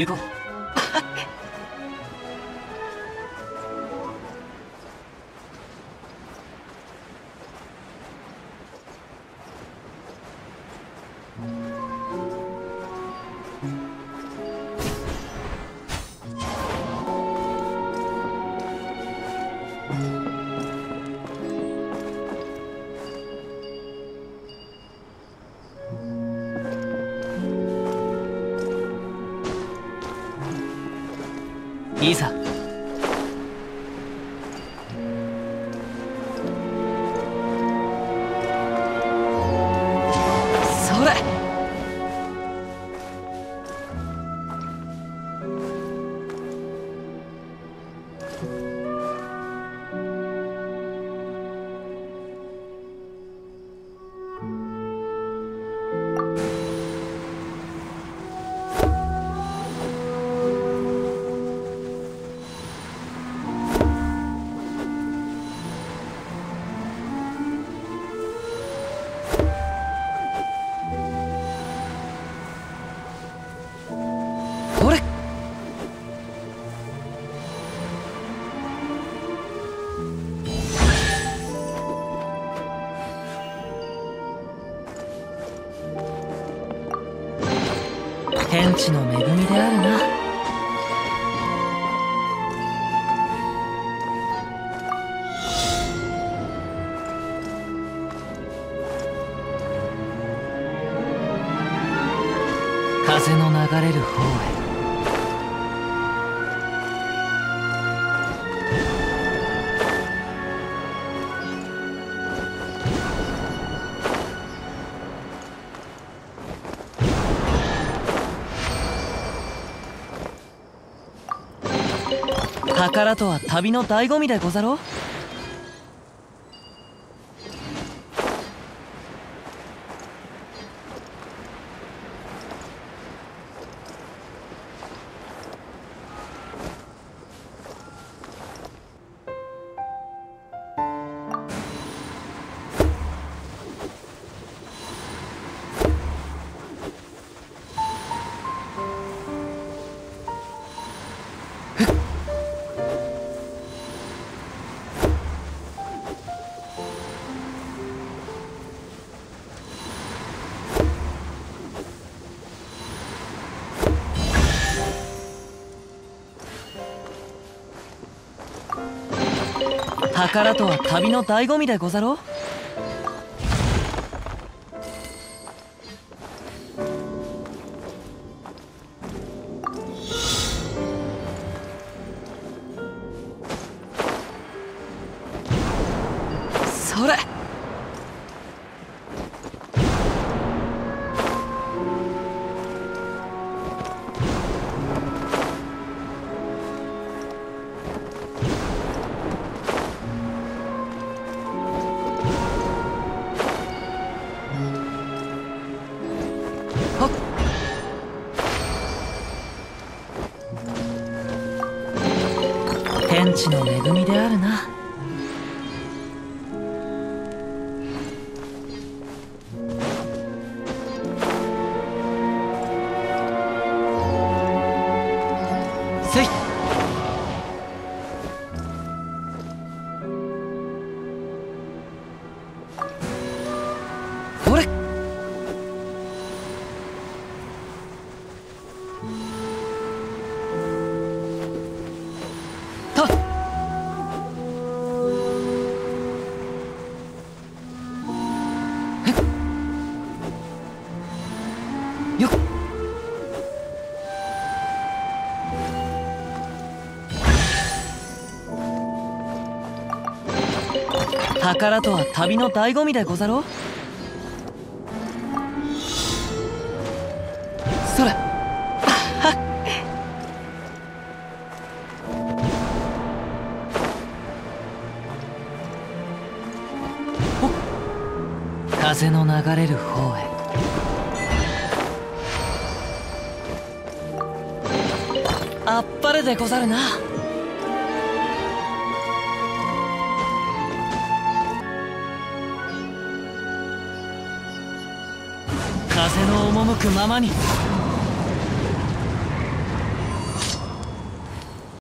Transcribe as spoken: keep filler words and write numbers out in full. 行こう。 伊萨，それ。天地の恵みであるな。風の流れる方へ。 宝とは旅の醍醐味でござろう。宝とは旅の醍醐味でござろう。 天地の恵みであるな。せい。ほれ。 宝とは旅の醍醐味でござろう。それ。風の流れる方へ。 あっぱれでござるな。風の赴くままに。